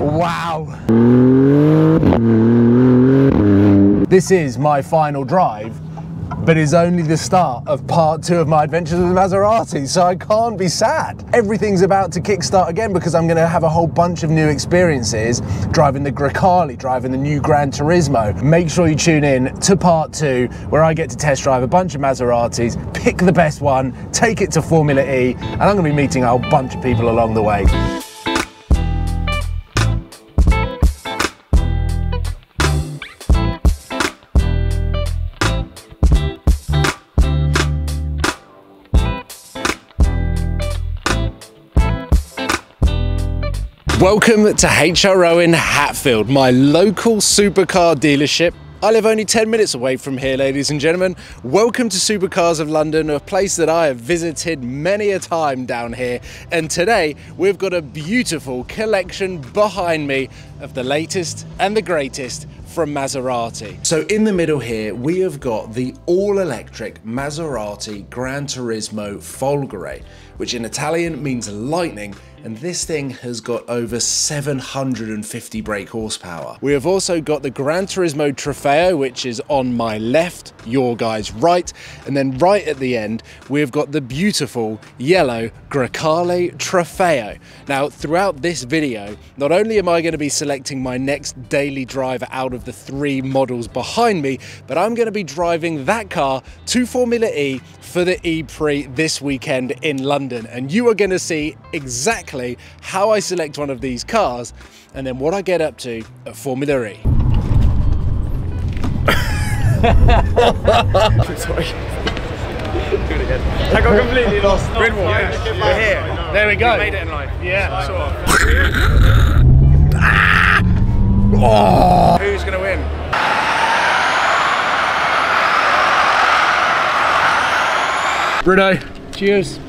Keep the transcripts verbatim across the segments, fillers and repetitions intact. Wow. This is my final drive, but is only the start of part two of my adventures with Maserati, so I can't be sad. Everything's about to kickstart again because I'm gonna have a whole bunch of new experiences driving the Grecale, driving the new Gran Turismo. Make sure you tune in to part two where I get to test drive a bunch of Maseratis, pick the best one, take it to Formula E, and I'm gonna be meeting a whole bunch of people along the way. Welcome to H R O in Hatfield, my local supercar dealership. I live only ten minutes away from here, ladies and gentlemen. Welcome to Supercars of London, a place that I have visited many a time down here. And today, we've got a beautiful collection behind me of the latest and the greatest from Maserati. So in the middle here, we have got the all-electric Maserati Gran Turismo Folgore, which in Italian means lightning, and this thing has got over seven hundred fifty brake horsepower. We have also got the Gran Turismo Trofeo, which is on my left, your guys' right, and then right at the end, we've got the beautiful yellow Grecale Trofeo. Now, throughout this video, not only am I going to be selecting my next daily drive out of the three models behind me, but I'm going to be driving that car to Formula E for the E-Prix this weekend in London, and you are going to see exactly how I select one of these cars and then what I get up to at Formula E. Sorry. Do it again. I got completely lost. Grid wall. Yeah. Yeah. Here. No, no. There we go. We made it in life. Yeah. Sort of. Oh. Who's going to win? Bruno. Cheers.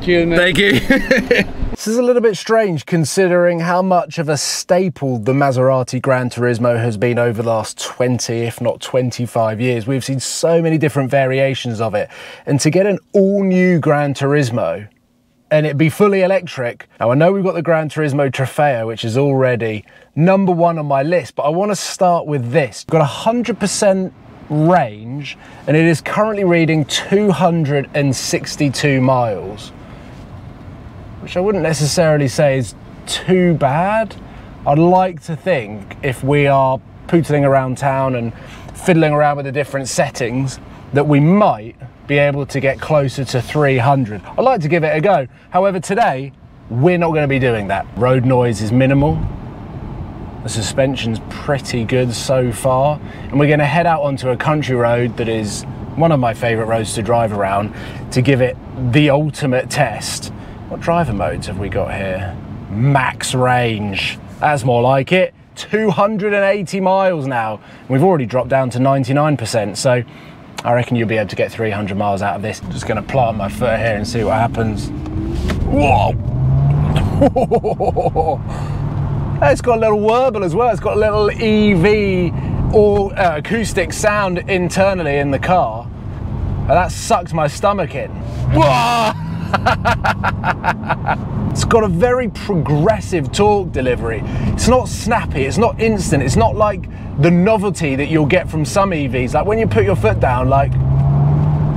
Thank you. This is a little bit strange considering how much of a staple the Maserati Gran Turismo has been over the last twenty, if not twenty-five years. We've seen so many different variations of it. And to get an all new Gran Turismo and it be fully electric. Now I know we've got the Gran Turismo Trofeo, which is already number one on my list, but I want to start with this. Got one hundred percent range and it is currently reading two hundred sixty-two miles, which I wouldn't necessarily say is too bad. I'd like to think if we are pootling around town and fiddling around with the different settings that we might be able to get closer to three hundred. I'd like to give it a go. However, today, we're not gonna be doing that. Road noise is minimal. The suspension's pretty good so far. And we're gonna head out onto a country road that is one of my favorite roads to drive around to give it the ultimate test. What driver modes have we got here? Max range, that's more like it. two hundred eighty miles now. We've already dropped down to ninety-nine percent, so I reckon you'll be able to get three hundred miles out of this. I'm just gonna plant my foot here and see what happens. Whoa! It's got a little warble as well. It's got a little E V or uh, acoustic sound internally in the car. And that sucked my stomach in. Whoa! It's got a very progressive torque delivery. It's not snappy, it's not instant, it's not like the novelty that you'll get from some E Vs. Like when you put your foot down, like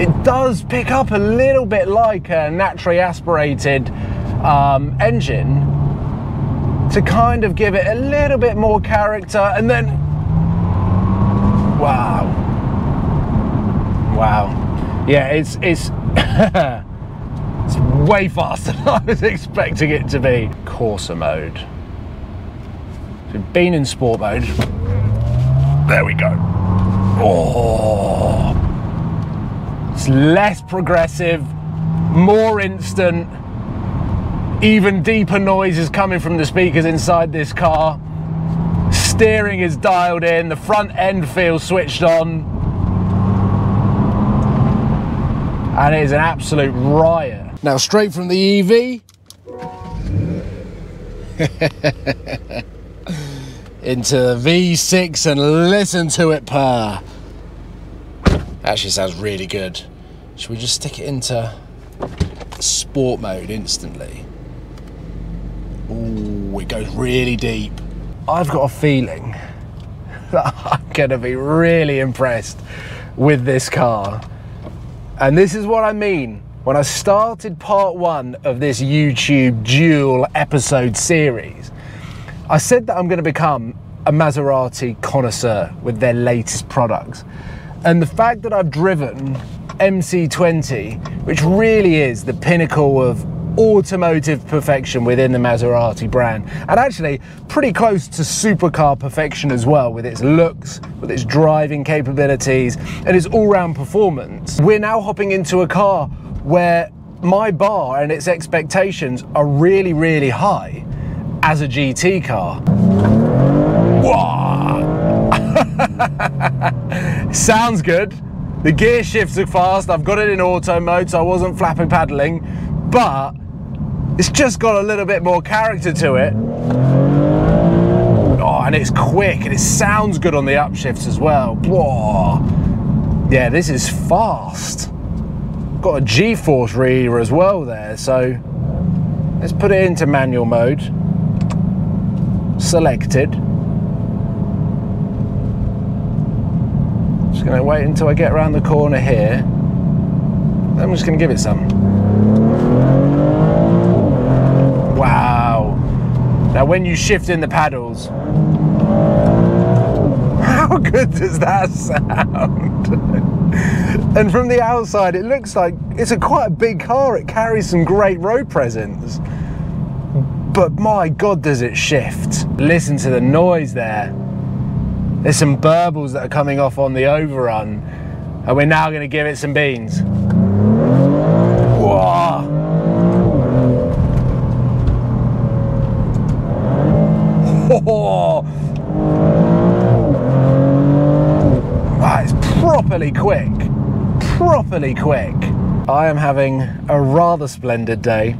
it does pick up a little bit like a naturally aspirated um, engine to kind of give it a little bit more character, and then wow, wow, yeah, it's it's. It's way faster than I was expecting it to be. Corsa mode. So we've been in sport mode. There we go. Oh. It's less progressive, more instant, even deeper noise is coming from the speakers inside this car. Steering is dialed in, the front end feels switched on. And it is an absolute riot. Now straight from the E V, into the V six and listen to it purr. Actually sounds really good. Should we just stick it into sport mode instantly? Ooh, it goes really deep. I've got a feeling that I'm gonna be really impressed with this car. And this is what I mean. When I started part one of this YouTube dual episode series, I said that I'm gonna become a Maserati connoisseur with their latest products. And the fact that I've driven M C twenty, which really is the pinnacle of automotive perfection within the Maserati brand, and actually pretty close to supercar perfection as well, with its looks, with its driving capabilities, and its all-round performance. We're now hopping into a car where my bar and its expectations are really, really high as a G T car. Whoa. Sounds good. The gear shifts are fast. I've got it in auto mode, so I wasn't flapping paddling, but it's just got a little bit more character to it. Oh, and it's quick, and it sounds good on the upshifts as well. Whoa. Yeah, this is fast. Got a G-force reader as well there, so let's put it into manual mode. Selected. Just gonna wait until I get around the corner here. Then I'm just gonna give it some. Wow. Now when you shift in the paddles, how good does that sound? And from the outside, it looks like it's a quite a big car. It carries some great road presence. But my God, does it shift. Listen to the noise there. There's some burbles that are coming off on the overrun. And we're now gonna give it some beans. Whoa. Oh. That is properly quick. Properly quick. I am having a rather splendid day.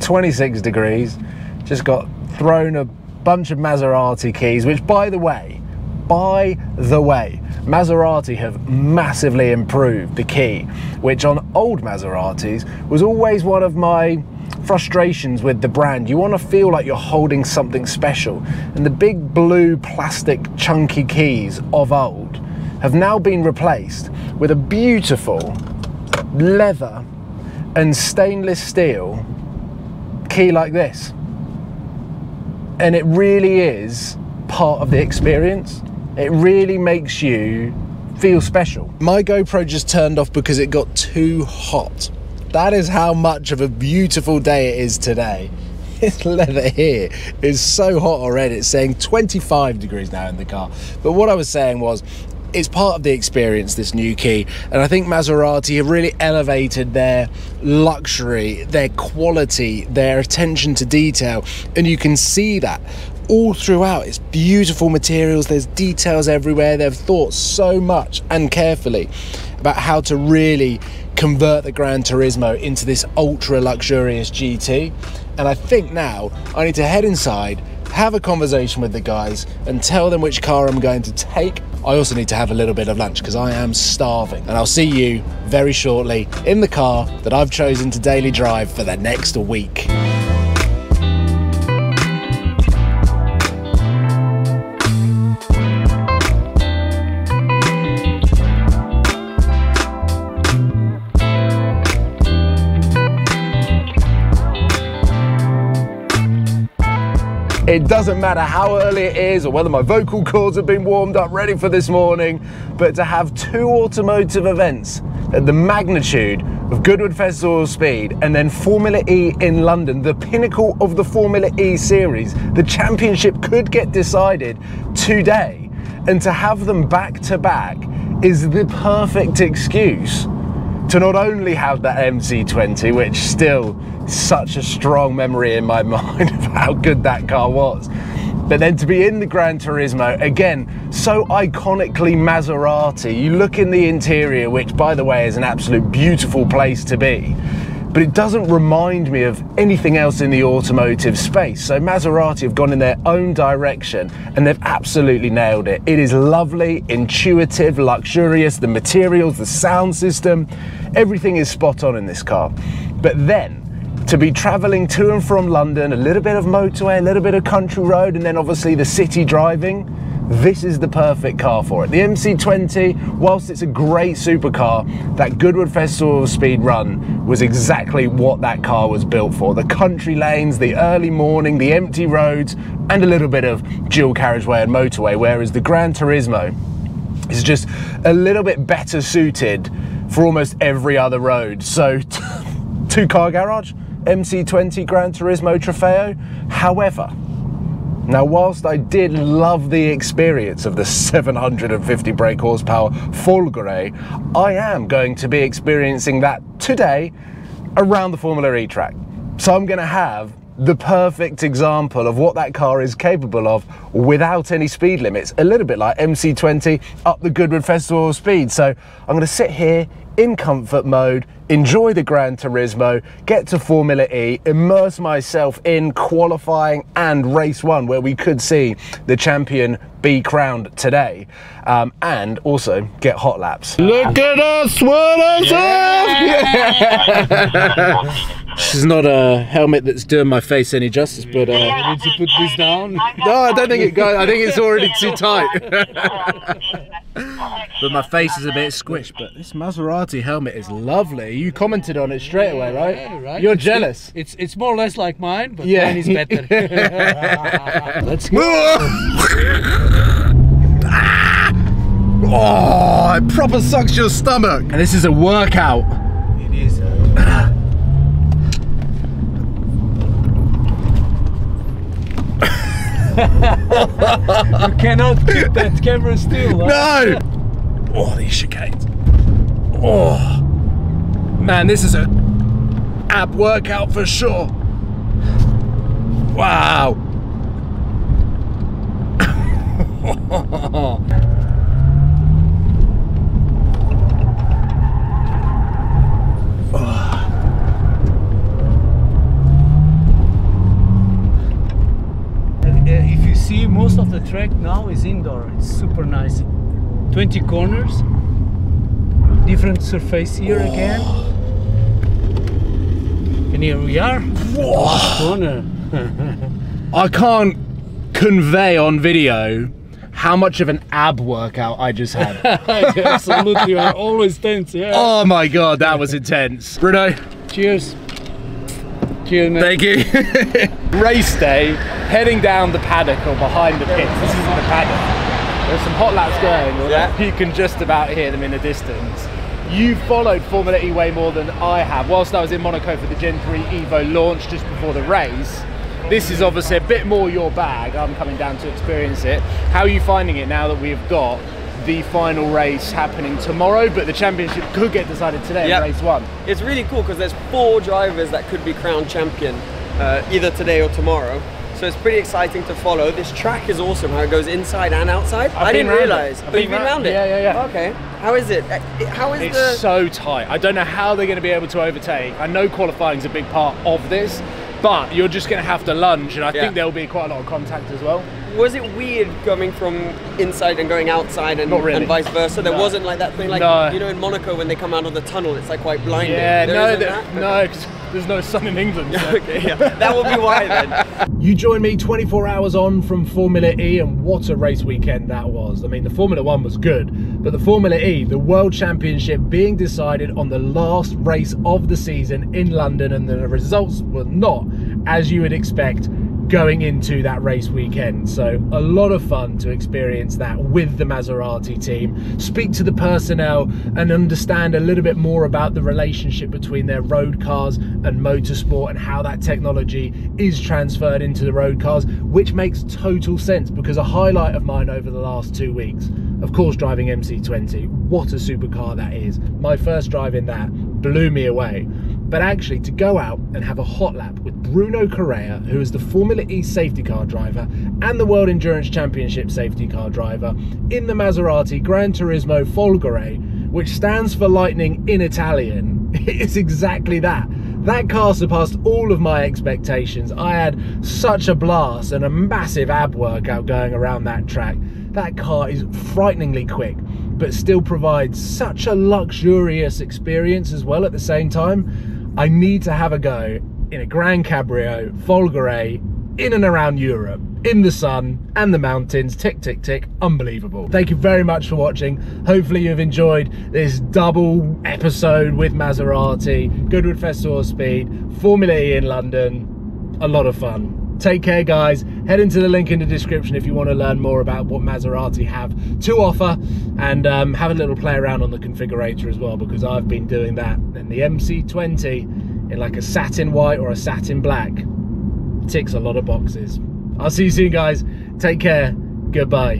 twenty-six degrees. Just got thrown a bunch of Maserati keys, which by the way, by the way, Maserati have massively improved the key, which on old Maseratis was always one of my frustrations with the brand. You want to feel like you're holding something special. And the big blue plastic chunky keys of old have now been replaced with a beautiful leather and stainless steel key like this. And it really is part of the experience. It really makes you feel special. My GoPro just turned off because it got too hot. That is how much of a beautiful day it is today. This leather here is so hot already. It's saying twenty-five degrees now in the car. But what I was saying was, it's part of the experience, this new key, and I think Maserati have really elevated their luxury, their quality, their attention to detail, and you can see that all throughout. It's beautiful materials, there's details everywhere. They've thought so much and carefully about how to really convert the Gran Turismo into this ultra luxurious G T, and I think now I need to head inside, have a conversation with the guys and tell them which car I'm going to take. I also need to have a little bit of lunch because I am starving, and I'll see you very shortly in the car that I've chosen to daily drive for the next week. It doesn't matter how early it is or whether my vocal cords have been warmed up ready for this morning, but to have two automotive events at the magnitude of Goodwood Festival of Speed and then Formula E in London, the pinnacle of the Formula E series, the championship could get decided today, and to have them back to back is the perfect excuse to not only have that M C twenty, which still is such a strong memory in my mind of how good that car was, but then to be in the Gran Turismo, again, so iconically Maserati. You look in the interior, which by the way is an absolute beautiful place to be, but it doesn't remind me of anything else in the automotive space. So Maserati have gone in their own direction and they've absolutely nailed it. It is lovely, intuitive, luxurious, the materials, the sound system, everything is spot on in this car. But then, to be traveling to and from London, a little bit of motorway, a little bit of country road, and then obviously the city driving, this is the perfect car for it. The M C twenty, whilst it's a great supercar, that Goodwood Festival of Speed run was exactly what that car was built for. The country lanes, the early morning, the empty roads, and a little bit of dual carriageway and motorway, whereas the Gran Turismo is just a little bit better suited for almost every other road. So two car garage, M C twenty Gran Turismo Trofeo. However, now whilst I did love the experience of the seven hundred fifty brake horsepower Folgore, I am going to be experiencing that today around the Formula E track. So I'm gonna have the perfect example of what that car is capable of without any speed limits, a little bit like M C twenty up the Goodwood Festival of Speed. So I'm going to sit here in comfort mode, enjoy the Gran Turismo, get to Formula E, immerse myself in qualifying and race one, where we could see the champion be crowned today, um, and also get hot laps. Look at us, what is up? This is not a helmet that's doing my face any justice, but uh, yeah, I need to put this down. No, I don't think it goes. I think it's already too tight. But my face is a bit squished. But this Maserati helmet is lovely. You commented on it straight away, right? Yeah, right. You're it's jealous. It, it's it's more or less like mine, but yeah. Mine is better. Let's go. Oh, it proper sucks your stomach. And this is a workout. It is. A you cannot keep that camera still. Huh? No! Oh, these chicanes. Oh, man, this is a ab workout for sure. Wow. Oh. See, most of the track now is indoor. It's super nice. twenty corners, different surface here. Whoa. Again. And here we are. Corner. I can't convey on video how much of an ab workout I just had. Absolutely, I'm always tense. Yeah. Oh my god, that was intense. Bruno. Cheers. Cheers, mate. Thank you. Race day. Heading down the paddock or behind the pits. This isn't the paddock. There's some hot laps going. Yeah. You can just about hear them in the distance. You followed Formula E way more than I have. Whilst I was in Monaco for the Gen three Evo launch just before the race, this is obviously a bit more your bag. I'm coming down to experience it. How are you finding it now that we've got the final race happening tomorrow, but the championship could get decided today, yep, in race one? It's really cool because there's four drivers that could be crowned champion uh, either today or tomorrow. So it's pretty exciting to follow. This track is awesome, how it goes inside and outside. I've I didn't realise, but you've been round it? Yeah, yeah, yeah. Okay. How is it? How is it? It's the... so tight. I don't know how they're going to be able to overtake. I know qualifying's a big part of this, but you're just going to have to lunge, and I yeah. think there'll be quite a lot of contact as well. Was it weird coming from inside and going outside and, really. and vice versa? There no. wasn't like that thing like, no. you know, in Monaco when they come out of the tunnel, it's like quite blinding. Yeah, there no, isn't that? no, because there's no sun in England. So. Okay, yeah. That will be why then. You join me twenty-four hours on from Formula E, and what a race weekend that was. I mean, the Formula One was good, but the Formula E, the World Championship being decided on the last race of the season in London, and the results were not as you would expect going into that race weekend. So a lot of fun to experience that with the Maserati team, speak to the personnel and understand a little bit more about the relationship between their road cars and motorsport and how that technology is transferred into the road cars, which makes total sense because a highlight of mine over the last two weeks, of course, driving M C twenty, what a supercar that is. My first drive in that blew me away. But actually to go out and have a hot lap with Bruno Correa, who is the Formula E safety car driver and the World Endurance Championship safety car driver in the Maserati Gran Turismo Folgore, which stands for lightning in Italian, it's exactly that. That car surpassed all of my expectations. I had such a blast and a massive ab workout going around that track. That car is frighteningly quick, but still provides such a luxurious experience as well at the same time. I need to have a go in a Gran Cabrio Folgore in and around Europe, in the sun and the mountains. Tick, tick, tick. Unbelievable. Thank you very much for watching. Hopefully you've enjoyed this double episode with Maserati, Goodwood Festival of Speed, Formula E in London. A lot of fun. Take care, guys. Head into the link in the description if you want to learn more about what Maserati have to offer, and um, have a little play around on the configurator as well, because I've been doing that. And the M C twenty in like a satin white or a satin black ticks a lot of boxes. I'll see you soon, guys. Take care. Goodbye.